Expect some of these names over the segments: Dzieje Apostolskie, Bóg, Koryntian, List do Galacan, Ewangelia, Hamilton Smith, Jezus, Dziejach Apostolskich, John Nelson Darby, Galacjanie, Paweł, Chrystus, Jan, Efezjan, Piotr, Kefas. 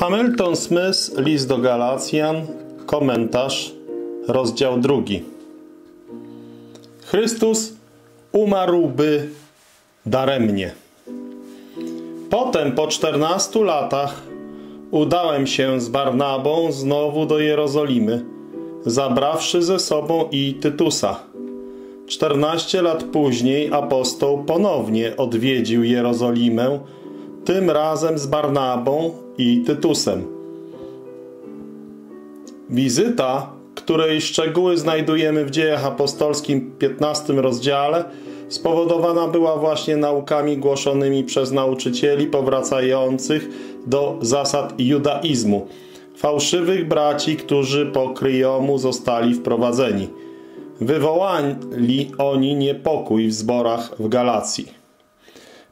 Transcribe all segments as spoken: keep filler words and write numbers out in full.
Hamilton Smith, List do Galacjan, komentarz, rozdział drugi. Chrystus umarłby daremnie. Potem po czternastu latach udałem się z Barnabą znowu do Jerozolimy, zabrawszy ze sobą i Tytusa. czternaście lat później apostoł ponownie odwiedził Jerozolimę, tym razem z Barnabą i Tytusem. Wizyta, której szczegóły znajdujemy w Dziejach Apostolskich w piętnastym rozdziale, spowodowana była właśnie naukami głoszonymi przez nauczycieli powracających do zasad judaizmu, fałszywych braci, którzy po kryjomu zostali wprowadzeni. Wywołali oni niepokój w zborach w Galacji.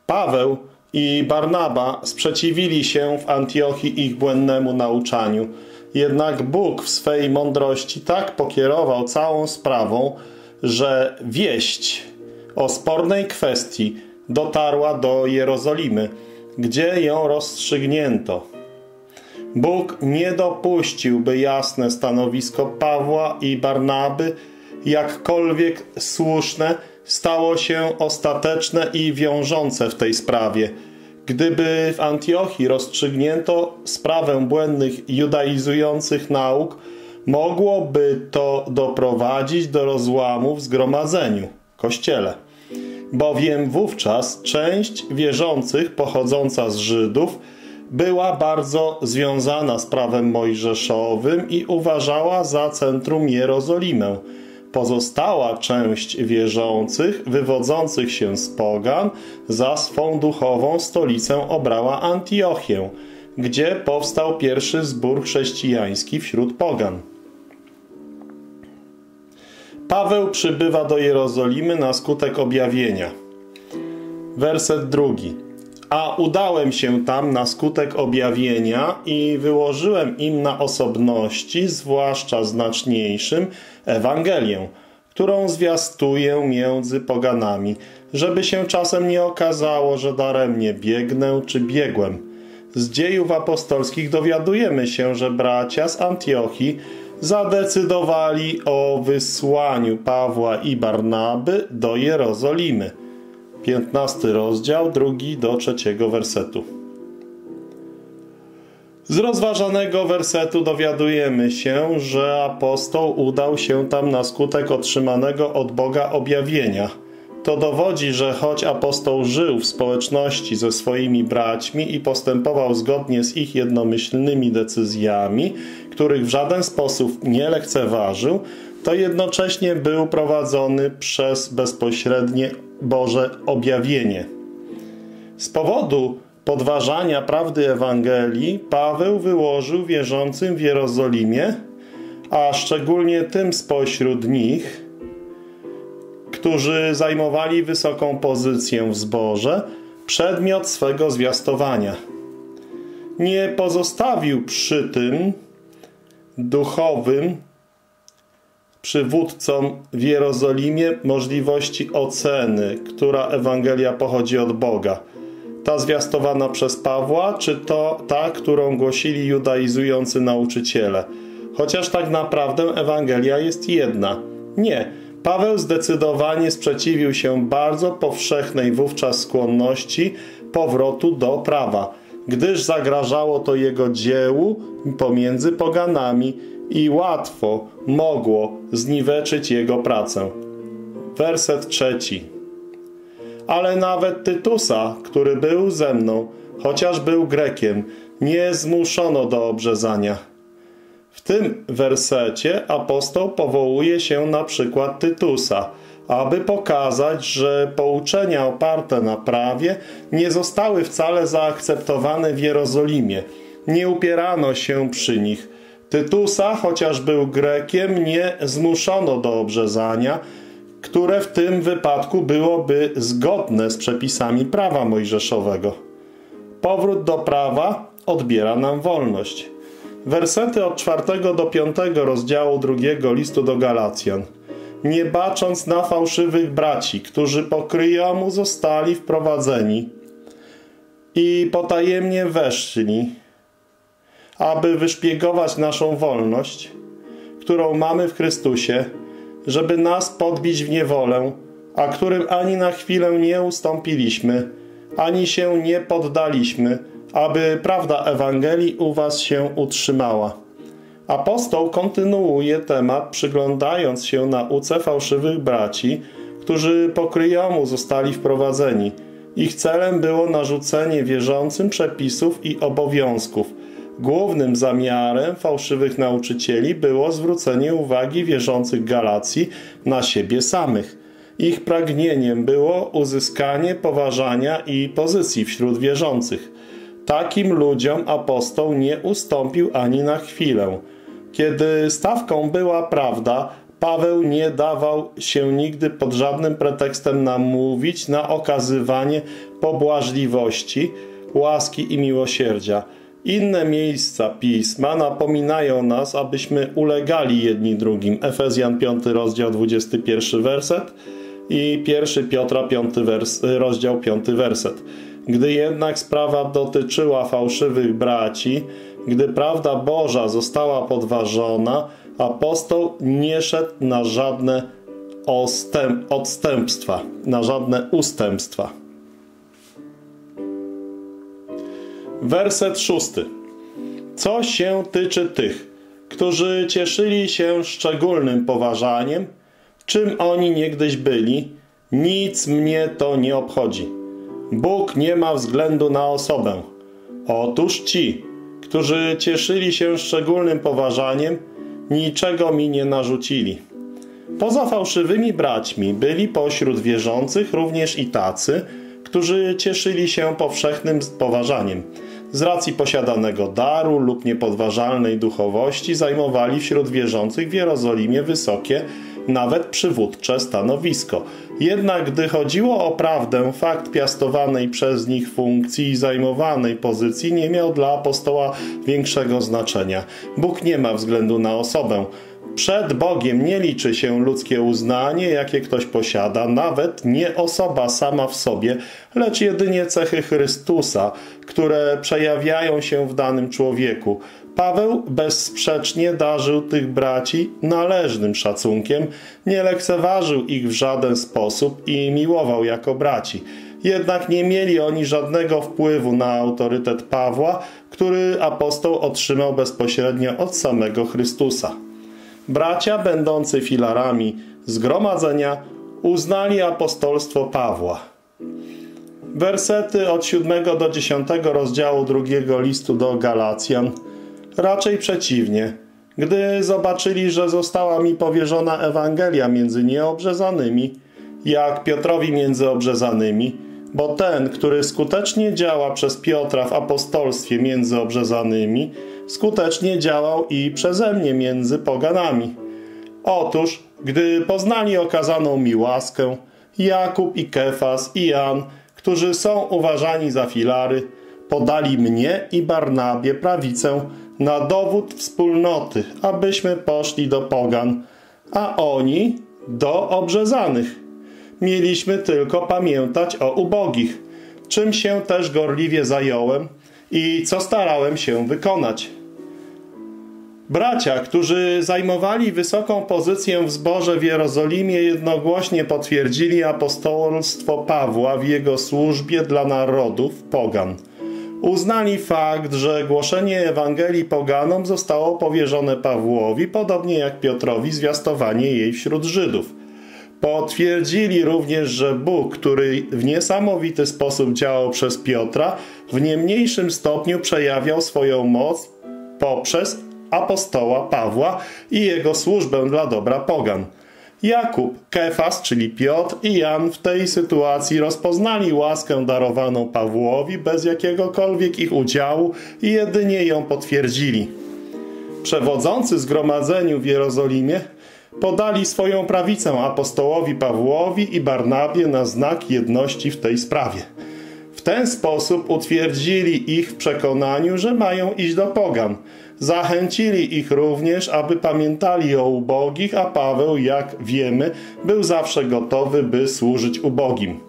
Paweł i Barnaba sprzeciwili się w Antiochii ich błędnemu nauczaniu. Jednak Bóg w swej mądrości tak pokierował całą sprawą, że wieść o spornej kwestii dotarła do Jerozolimy, gdzie ją rozstrzygnięto. Bóg nie dopuścił, by jasne stanowisko Pawła i Barnaby, jakkolwiek słuszne, stało się ostateczne i wiążące w tej sprawie. Gdyby w Antiochii rozstrzygnięto sprawę błędnych judaizujących nauk, mogłoby to doprowadzić do rozłamu w zgromadzeniu, kościele. Bowiem wówczas część wierzących pochodząca z Żydów była bardzo związana z prawem mojżeszowym i uważała za centrum Jerozolimę. Pozostała część wierzących wywodzących się z pogan za swą duchową stolicę obrała Antiochię, gdzie powstał pierwszy zbór chrześcijański wśród pogan. Paweł przybywa do Jerozolimy na skutek objawienia. Werset drugi. A udałem się tam na skutek objawienia i wyłożyłem im na osobności, zwłaszcza znaczniejszym, Ewangelię, którą zwiastuję między poganami, żeby się czasem nie okazało, że daremnie biegnę czy biegłem. Z Dziejów Apostolskich dowiadujemy się, że bracia z Antiochii zadecydowali o wysłaniu Pawła i Barnaby do Jerozolimy. piętnasty rozdział, drugi do trzeciego wersetu. Z rozważanego wersetu dowiadujemy się, że apostoł udał się tam na skutek otrzymanego od Boga objawienia. To dowodzi, że choć apostoł żył w społeczności ze swoimi braćmi i postępował zgodnie z ich jednomyślnymi decyzjami, których w żaden sposób nie lekceważył, to jednocześnie był prowadzony przez bezpośrednie Boże objawienie. Z powodu podważania prawdy Ewangelii Paweł wyłożył wierzącym w Jerozolimie, a szczególnie tym spośród nich, którzy zajmowali wysoką pozycję w zborze, przedmiot swego zwiastowania. Nie pozostawił przy tym duchowym przywódcom w Jerozolimie możliwości oceny, która Ewangelia pochodzi od Boga. Ta zwiastowana przez Pawła, czy to ta, którą głosili judaizujący nauczyciele. Chociaż tak naprawdę Ewangelia jest jedna. Nie, Paweł zdecydowanie sprzeciwił się bardzo powszechnej wówczas skłonności powrotu do prawa, gdyż zagrażało to jego dziełu pomiędzy poganami i łatwo mogło zniweczyć jego pracę. Werset trzeci. Ale nawet Tytusa, który był ze mną, chociaż był Grekiem, nie zmuszono do obrzezania. W tym wersecie apostoł powołuje się na przykład Tytusa, aby pokazać, że pouczenia oparte na prawie nie zostały wcale zaakceptowane w Jerozolimie. Nie upierano się przy nich. Tytusa, chociaż był Grekiem, nie zmuszono do obrzezania, które w tym wypadku byłoby zgodne z przepisami prawa mojżeszowego. Powrót do prawa odbiera nam wolność. Wersety od czwartego do piątego rozdziału drugiego listu do Galacjan. Nie bacząc na fałszywych braci, którzy po kryjomu zostali wprowadzeni i potajemnie weszli, aby wyszpiegować naszą wolność, którą mamy w Chrystusie, żeby nas podbić w niewolę, a którym ani na chwilę nie ustąpiliśmy, ani się nie poddaliśmy, aby prawda Ewangelii u was się utrzymała. Apostoł kontynuuje temat, przyglądając się nauce fałszywych braci, którzy po kryjomu zostali wprowadzeni. Ich celem było narzucenie wierzącym przepisów i obowiązków. Głównym zamiarem fałszywych nauczycieli było zwrócenie uwagi wierzących Galacji na siebie samych. Ich pragnieniem było uzyskanie poważania i pozycji wśród wierzących. Takim ludziom apostoł nie ustąpił ani na chwilę. Kiedy stawką była prawda, Paweł nie dawał się nigdy pod żadnym pretekstem namówić na okazywanie pobłażliwości, łaski i miłosierdzia. Inne miejsca Pisma napominają nas, abyśmy ulegali jedni drugim. Efezjan piąty rozdział dwudziesty pierwszy werset i pierwszy Piotra piąty wers rozdział piąty werset. Gdy jednak sprawa dotyczyła fałszywych braci, gdy prawda Boża została podważona, apostoł nie szedł na żadne odstępstwa, na żadne ustępstwa. Werset szósty. Co się tyczy tych, którzy cieszyli się szczególnym poważaniem, czym oni niegdyś byli, nic mnie to nie obchodzi. Bóg nie ma względu na osobę. Otóż ci, którzy cieszyli się szczególnym poważaniem, niczego mi nie narzucili. Poza fałszywymi braćmi byli pośród wierzących również i tacy, którzy cieszyli się powszechnym poważaniem. Z racji posiadanego daru lub niepodważalnej duchowości zajmowali wśród wierzących w Jerozolimie wysokie, nawet przywódcze stanowisko. Jednak gdy chodziło o prawdę, fakt piastowanej przez nich funkcji i zajmowanej pozycji nie miał dla apostoła większego znaczenia. Bóg nie ma względu na osobę. Przed Bogiem nie liczy się ludzkie uznanie, jakie ktoś posiada, nawet nie osoba sama w sobie, lecz jedynie cechy Chrystusa, które przejawiają się w danym człowieku. Paweł bezsprzecznie darzył tych braci należnym szacunkiem, nie lekceważył ich w żaden sposób i miłował jako braci. Jednak nie mieli oni żadnego wpływu na autorytet Pawła, który apostoł otrzymał bezpośrednio od samego Chrystusa. Bracia będący filarami zgromadzenia uznali apostolstwo Pawła. Wersety od siódmego do dziesiątego rozdziału drugiego listu do Galacjan. Raczej przeciwnie, gdy zobaczyli, że została mi powierzona Ewangelia między nieobrzezanymi, jak Piotrowi między obrzezanymi, bo ten, który skutecznie działa przez Piotra w apostolstwie między obrzezanymi, skutecznie działał i przeze mnie między poganami. Otóż, gdy poznali okazaną mi łaskę, Jakub i Kefas i Jan, którzy są uważani za filary, podali mnie i Barnabie prawicę na dowód wspólnoty, abyśmy poszli do pogan, a oni do obrzezanych. Mieliśmy tylko pamiętać o ubogich, czym się też gorliwie zająłem i co starałem się wykonać. Bracia, którzy zajmowali wysoką pozycję w zborze w Jerozolimie, jednogłośnie potwierdzili apostolstwo Pawła w jego służbie dla narodów pogan. Uznali fakt, że głoszenie Ewangelii poganom zostało powierzone Pawłowi, podobnie jak Piotrowi zwiastowanie jej wśród Żydów. Potwierdzili również, że Bóg, który w niesamowity sposób działał przez Piotra, w nie mniejszym stopniu przejawiał swoją moc poprzez apostoła Pawła i jego służbę dla dobra pogan. Jakub, Kefas, czyli Piotr i Jan w tej sytuacji rozpoznali łaskę darowaną Pawłowi bez jakiegokolwiek ich udziału i jedynie ją potwierdzili. Przewodzący zgromadzeniu w Jerozolimie podali swoją prawicę apostołowi Pawłowi i Barnabie na znak jedności w tej sprawie. W ten sposób utwierdzili ich w przekonaniu, że mają iść do pogan. Zachęcili ich również, aby pamiętali o ubogich, a Paweł, jak wiemy, był zawsze gotowy, by służyć ubogim.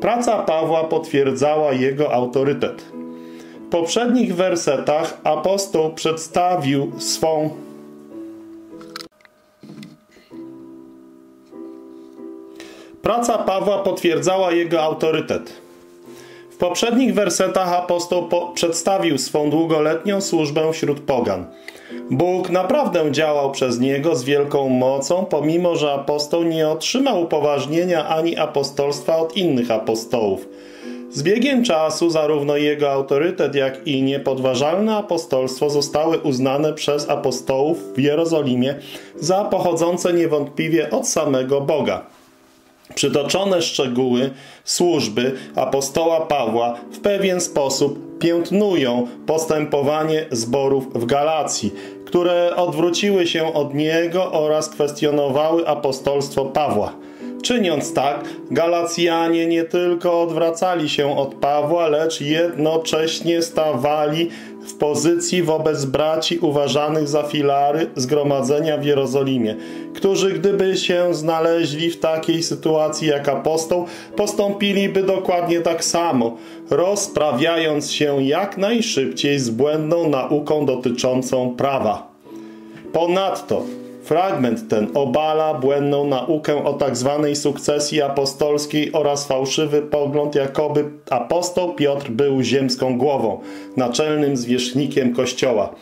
Praca Pawła potwierdzała jego autorytet. poprzednich wersetach apostoł przedstawił swą Praca Pawła potwierdzała jego autorytet. W poprzednich wersetach apostoł po przedstawił swą długoletnią służbę wśród pogan. Bóg naprawdę działał przez niego z wielką mocą, pomimo że apostoł nie otrzymał upoważnienia ani apostolstwa od innych apostołów. Z biegiem czasu zarówno jego autorytet, jak i niepodważalne apostolstwo zostały uznane przez apostołów w Jerozolimie za pochodzące niewątpliwie od samego Boga. Przytoczone szczegóły służby apostoła Pawła w pewien sposób piętnują postępowanie zborów w Galacji, które odwróciły się od niego oraz kwestionowały apostolstwo Pawła. Czyniąc tak, Galacjanie nie tylko odwracali się od Pawła, lecz jednocześnie stawali w pozycji wobec braci uważanych za filary zgromadzenia w Jerozolimie, którzy gdyby się znaleźli w takiej sytuacji jak apostoł, postąpiliby dokładnie tak samo, rozprawiając się jak najszybciej z błędną nauką dotyczącą prawa. Ponadto fragment ten obala błędną naukę o tzw. sukcesji apostolskiej oraz fałszywy pogląd, jakoby apostoł Piotr był ziemską głową, naczelnym zwierzchnikiem Kościoła.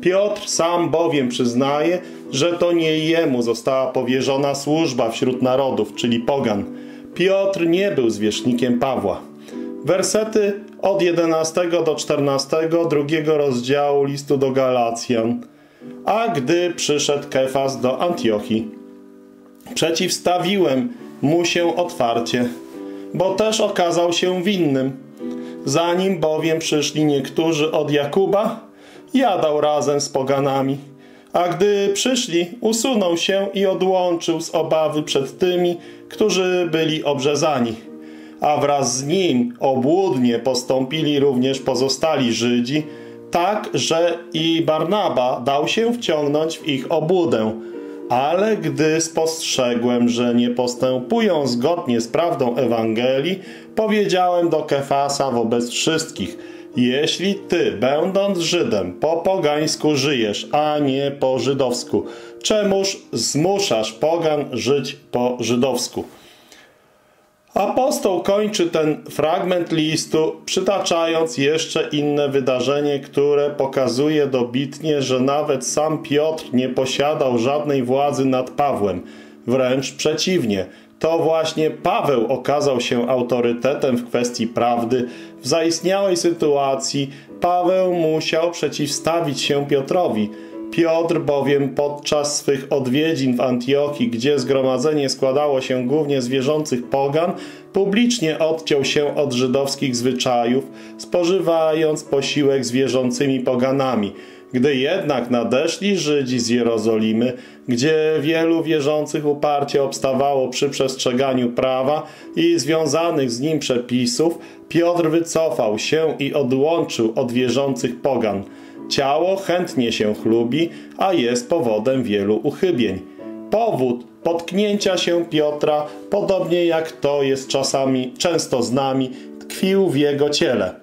Piotr sam bowiem przyznaje, że to nie jemu została powierzona służba wśród narodów, czyli pogan. Piotr nie był zwierzchnikiem Pawła. Wersety od jedenastego do czternastego drugiego rozdziału listu do Galacjan. A gdy przyszedł Kefas do Antiochii, przeciwstawiłem mu się otwarcie, bo też okazał się winnym. Zanim bowiem przyszli niektórzy od Jakuba, jadał razem z poganami. A gdy przyszli, usunął się i odłączył z obawy przed tymi, którzy byli obrzezani. A wraz z nim obłudnie postąpili również pozostali Żydzi, tak, że i Barnaba dał się wciągnąć w ich obłudę. Ale gdy spostrzegłem, że nie postępują zgodnie z prawdą Ewangelii, powiedziałem do Kefasa wobec wszystkich: jeśli ty, będąc Żydem, po pogańsku żyjesz, a nie po żydowsku, czemuż zmuszasz pogan żyć po żydowsku? Apostoł kończy ten fragment listu, przytaczając jeszcze inne wydarzenie, które pokazuje dobitnie, że nawet sam Piotr nie posiadał żadnej władzy nad Pawłem. Wręcz przeciwnie, to właśnie Paweł okazał się autorytetem w kwestii prawdy. W zaistniałej sytuacji Paweł musiał przeciwstawić się Piotrowi. Piotr bowiem podczas swych odwiedzin w Antiochii, gdzie zgromadzenie składało się głównie z wierzących pogan, publicznie odciął się od żydowskich zwyczajów, spożywając posiłek z wierzącymi poganami. Gdy jednak nadeszli Żydzi z Jerozolimy, gdzie wielu wierzących uparcie obstawało przy przestrzeganiu prawa i związanych z nim przepisów, Piotr wycofał się i odłączył od wierzących pogan. Ciało chętnie się chlubi, a jest powodem wielu uchybień. Powód potknięcia się Piotra, podobnie jak to jest czasami często z nami, tkwił w jego ciele.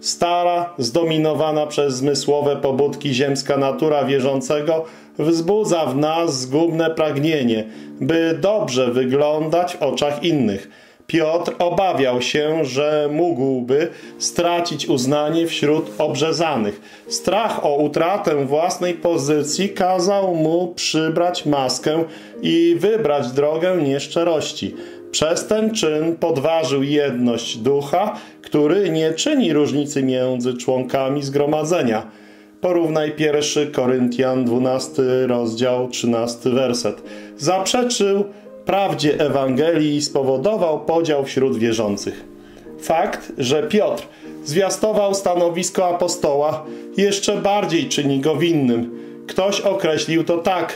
Stara, zdominowana przez zmysłowe pobudki ziemska natura wierzącego wzbudza w nas zgubne pragnienie, by dobrze wyglądać w oczach innych. Piotr obawiał się, że mógłby stracić uznanie wśród obrzezanych. Strach o utratę własnej pozycji kazał mu przybrać maskę i wybrać drogę nieszczerości. Przez ten czyn podważył jedność ducha, który nie czyni różnicy między członkami zgromadzenia. Porównaj pierwszy Koryntian, dwunasty rozdział, trzynasty werset. Zaprzeczył prawdzie Ewangelii spowodował podział wśród wierzących. Fakt, że Piotr zwiastował stanowisko apostoła, jeszcze bardziej czyni go winnym. Ktoś określił to tak: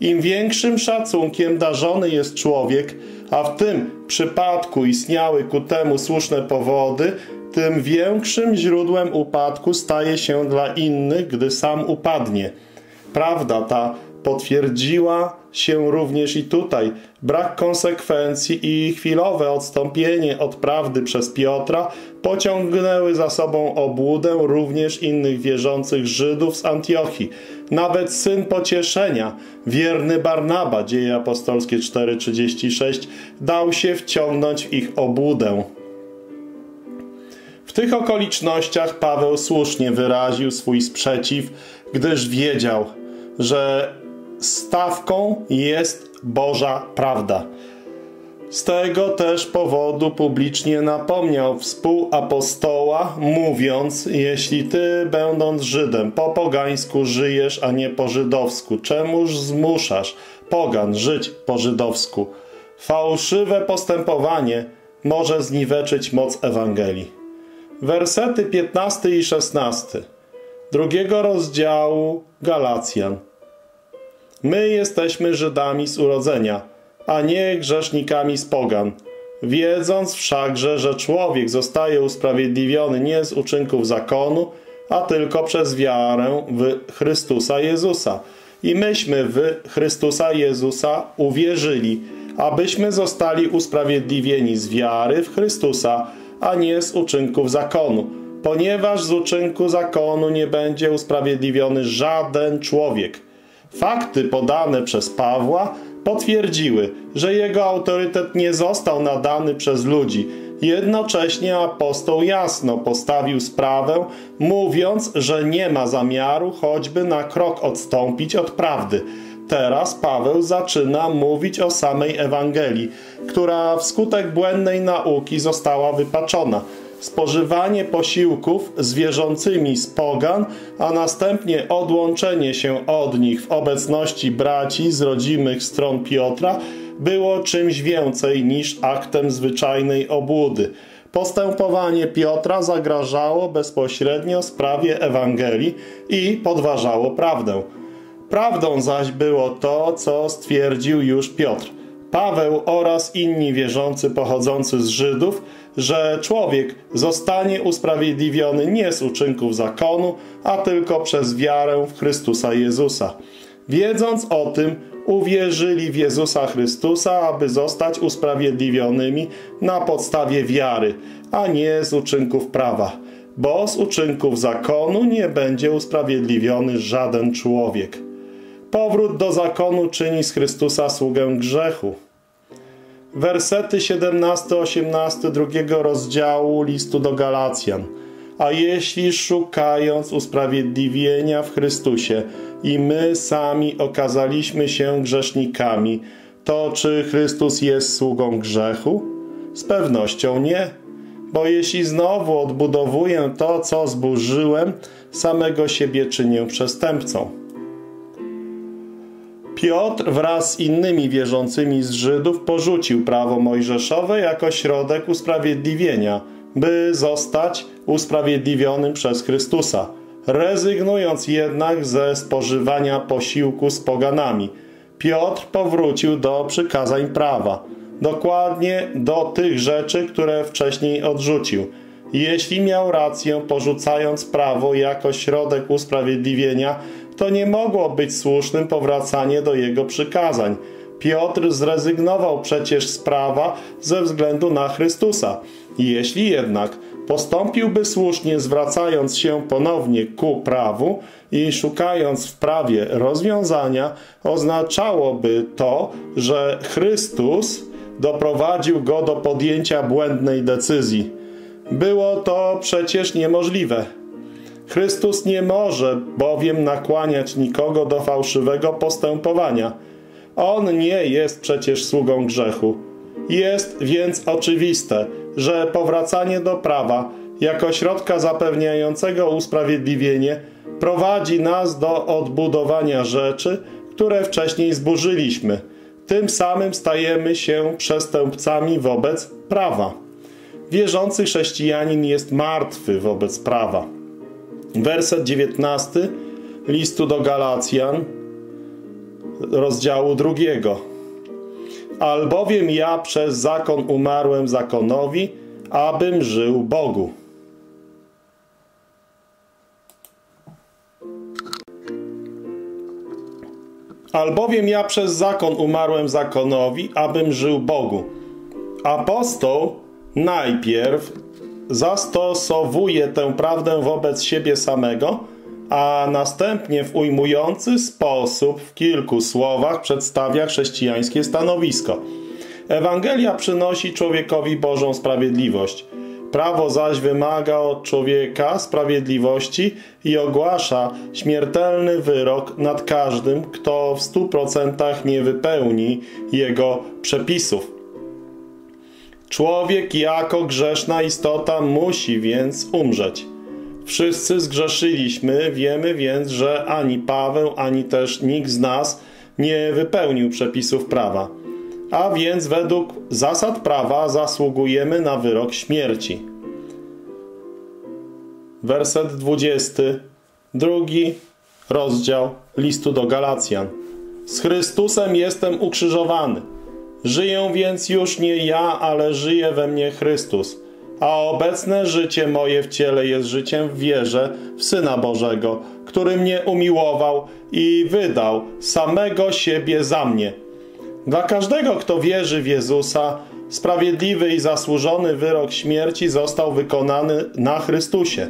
im większym szacunkiem darzony jest człowiek, a w tym przypadku istniały ku temu słuszne powody, tym większym źródłem upadku staje się dla innych, gdy sam upadnie. Prawda ta potwierdziła się również i tutaj, brak konsekwencji i chwilowe odstąpienie od prawdy przez Piotra pociągnęły za sobą obłudę również innych wierzących Żydów z Antiochii. Nawet syn pocieszenia, wierny Barnaba, Dzieje Apostolskie cztery, trzydzieści sześć, dał się wciągnąć w ich obłudę. W tych okolicznościach Paweł słusznie wyraził swój sprzeciw, gdyż wiedział, że stawką jest Boża prawda. Z tego też powodu publicznie napomniał współapostoła, mówiąc: jeśli ty, będąc Żydem, po pogańsku żyjesz, a nie po żydowsku, czemuż zmuszasz pogan żyć po żydowsku? Fałszywe postępowanie może zniweczyć moc Ewangelii. Wersety piętnasty i szesnasty drugiego rozdziału Galacjan. My jesteśmy Żydami z urodzenia, a nie grzesznikami z pogan. Wiedząc wszakże, że człowiek zostaje usprawiedliwiony nie z uczynków zakonu, a tylko przez wiarę w Chrystusa Jezusa. I myśmy w Chrystusa Jezusa uwierzyli, abyśmy zostali usprawiedliwieni z wiary w Chrystusa, a nie z uczynków zakonu. Ponieważ z uczynku zakonu nie będzie usprawiedliwiony żaden człowiek. Fakty podane przez Pawła potwierdziły, że jego autorytet nie został nadany przez ludzi. Jednocześnie apostoł jasno postawił sprawę, mówiąc, że nie ma zamiaru choćby na krok odstąpić od prawdy. Teraz Paweł zaczyna mówić o samej Ewangelii, która wskutek błędnej nauki została wypaczona. Spożywanie posiłków z wierzącymi z pogan, a następnie odłączenie się od nich w obecności braci z rodzimych stron Piotra było czymś więcej niż aktem zwyczajnej obłudy. Postępowanie Piotra zagrażało bezpośrednio sprawie Ewangelii i podważało prawdę. Prawdą zaś było to, co stwierdził już Piotr, Paweł oraz inni wierzący pochodzący z Żydów, że człowiek zostanie usprawiedliwiony nie z uczynków zakonu, a tylko przez wiarę w Chrystusa Jezusa. Wiedząc o tym, uwierzyli w Jezusa Chrystusa, aby zostać usprawiedliwionymi na podstawie wiary, a nie z uczynków prawa, bo z uczynków zakonu nie będzie usprawiedliwiony żaden człowiek. Powrót do zakonu czyni z Chrystusa sługę grzechu. Wersety siedemnasty do osiemnastego drugiego rozdziału Listu do Galacjan. A jeśli szukając usprawiedliwienia w Chrystusie i my sami okazaliśmy się grzesznikami, to czy Chrystus jest sługą grzechu? Z pewnością nie. Bo jeśli znowu odbudowuję to, co zburzyłem, samego siebie czynię przestępcą. Piotr wraz z innymi wierzącymi z Żydów porzucił prawo mojżeszowe jako środek usprawiedliwienia, by zostać usprawiedliwionym przez Chrystusa, rezygnując jednak ze spożywania posiłku z poganami. Piotr powrócił do przykazań prawa, dokładnie do tych rzeczy, które wcześniej odrzucił. Jeśli miał rację, porzucając prawo jako środek usprawiedliwienia, to nie mogło być słusznym powracanie do jego przykazań. Piotr zrezygnował przecież z prawa ze względu na Chrystusa. Jeśli jednak postąpiłby słusznie, zwracając się ponownie ku prawu i szukając w prawie rozwiązania, oznaczałoby to, że Chrystus doprowadził go do podjęcia błędnej decyzji. Było to przecież niemożliwe. Chrystus nie może bowiem nakłaniać nikogo do fałszywego postępowania. On nie jest przecież sługą grzechu. Jest więc oczywiste, że powracanie do prawa jako środka zapewniającego usprawiedliwienie prowadzi nas do odbudowania rzeczy, które wcześniej zburzyliśmy. Tym samym stajemy się przestępcami wobec prawa. Wierzący chrześcijanin jest martwy wobec prawa. Werset dziewiętnasty Listu do Galacjan, rozdziału drugiego. Albowiem ja przez zakon umarłem zakonowi, abym żył Bogu. Albowiem ja przez zakon umarłem zakonowi, abym żył Bogu. Apostoł najpierw zastosowuje tę prawdę wobec siebie samego, a następnie w ujmujący sposób w kilku słowach przedstawia chrześcijańskie stanowisko. Ewangelia przynosi człowiekowi Bożą sprawiedliwość. Prawo zaś wymaga od człowieka sprawiedliwości i ogłasza śmiertelny wyrok nad każdym, kto w stu procentach nie wypełni jego przepisów. Człowiek jako grzeszna istota musi więc umrzeć. Wszyscy zgrzeszyliśmy, wiemy więc, że ani Paweł, ani też nikt z nas nie wypełnił przepisów prawa. A więc według zasad prawa zasługujemy na wyrok śmierci. Werset dwudziesty, drugi rozdział listu do Galacjan. Z Chrystusem jestem ukrzyżowany. Żyję więc już nie ja, ale żyje we mnie Chrystus. A obecne życie moje w ciele jest życiem w wierze w Syna Bożego, który mnie umiłował i wydał samego siebie za mnie. Dla każdego, kto wierzy w Jezusa, sprawiedliwy i zasłużony wyrok śmierci został wykonany na Chrystusie,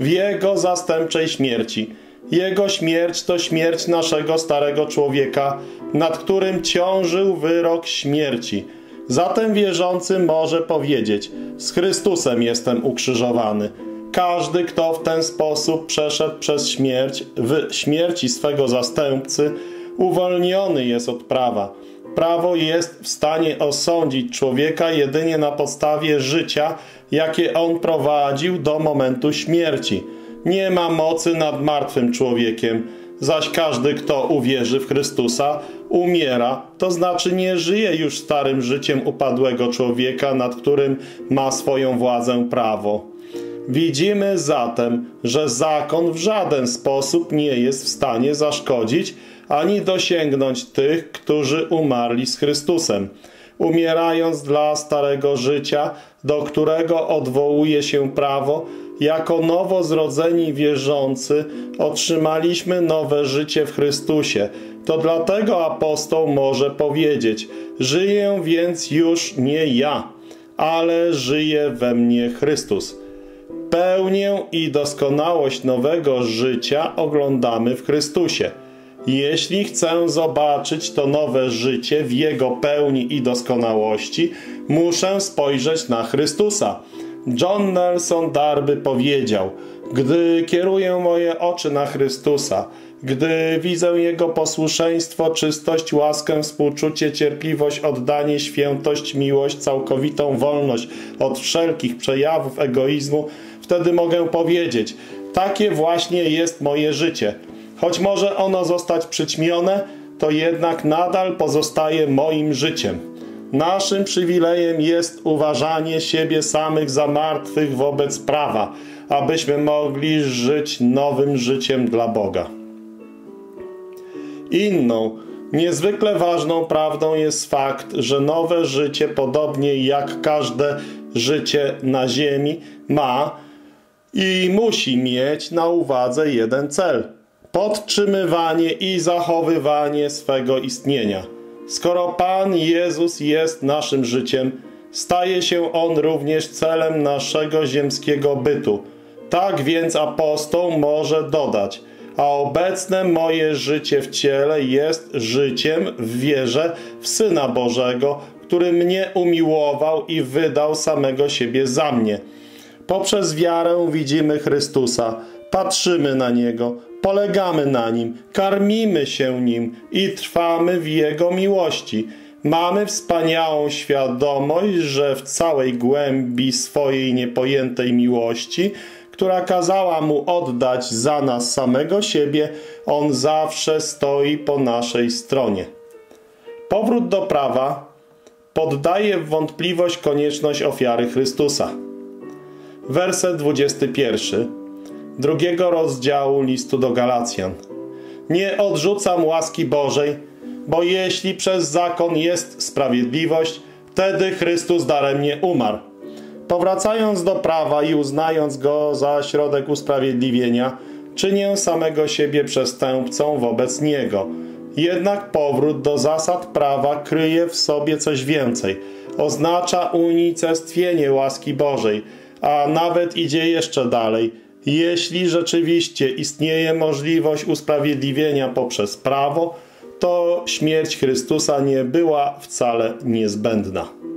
w Jego zastępczej śmierci. Jego śmierć to śmierć naszego starego człowieka, nad którym ciążył wyrok śmierci. Zatem wierzący może powiedzieć: z Chrystusem jestem ukrzyżowany. Każdy, kto w ten sposób przeszedł przez śmierć, w śmierci swego zastępcy, uwolniony jest od prawa. Prawo jest w stanie osądzić człowieka jedynie na podstawie życia, jakie on prowadził do momentu śmierci. Nie ma mocy nad martwym człowiekiem, zaś każdy, kto uwierzy w Chrystusa, umiera, to znaczy nie żyje już starym życiem upadłego człowieka, nad którym ma swoją władzę prawo. Widzimy zatem, że zakon w żaden sposób nie jest w stanie zaszkodzić ani dosięgnąć tych, którzy umarli z Chrystusem, umierając dla starego życia, do którego odwołuje się prawo. Jako nowo zrodzeni wierzący otrzymaliśmy nowe życie w Chrystusie. To dlatego apostoł może powiedzieć: żyję więc już nie ja, ale żyje we mnie Chrystus. Pełnię i doskonałość nowego życia oglądamy w Chrystusie. Jeśli chcę zobaczyć to nowe życie w Jego pełni i doskonałości, muszę spojrzeć na Chrystusa. John Nelson Darby powiedział: gdy kieruję moje oczy na Chrystusa, gdy widzę Jego posłuszeństwo, czystość, łaskę, współczucie, cierpliwość, oddanie, świętość, miłość, całkowitą wolność od wszelkich przejawów egoizmu, wtedy mogę powiedzieć: takie właśnie jest moje życie. Choć może ono zostać przyćmione, to jednak nadal pozostaje moim życiem. Naszym przywilejem jest uważanie siebie samych za martwych wobec prawa, abyśmy mogli żyć nowym życiem dla Boga. Inną, niezwykle ważną prawdą jest fakt, że nowe życie, podobnie jak każde życie na ziemi, ma i musi mieć na uwadze jeden cel: podtrzymywanie i zachowywanie swego istnienia. Skoro Pan Jezus jest naszym życiem, staje się On również celem naszego ziemskiego bytu. Tak więc apostoł może dodać: a obecne moje życie w ciele jest życiem w wierze w Syna Bożego, który mnie umiłował i wydał samego siebie za mnie. Poprzez wiarę widzimy Chrystusa, patrzymy na Niego, polegamy na Nim, karmimy się Nim i trwamy w Jego miłości. Mamy wspaniałą świadomość, że w całej głębi swojej niepojętej miłości, która kazała Mu oddać za nas samego siebie, On zawsze stoi po naszej stronie. Powrót do prawa poddaje w wątpliwość konieczność ofiary Chrystusa. Werset dwudziesty pierwszy. Drugiego rozdziału listu do Galacjan. Nie odrzucam łaski Bożej, bo jeśli przez zakon jest sprawiedliwość, wtedy Chrystus daremnie umarł. Powracając do prawa i uznając go za środek usprawiedliwienia, czynię samego siebie przestępcą wobec Niego. Jednak powrót do zasad prawa kryje w sobie coś więcej. Oznacza unicestwienie łaski Bożej, a nawet idzie jeszcze dalej. Jeśli rzeczywiście istnieje możliwość usprawiedliwienia poprzez prawo, to śmierć Chrystusa nie była wcale niezbędna.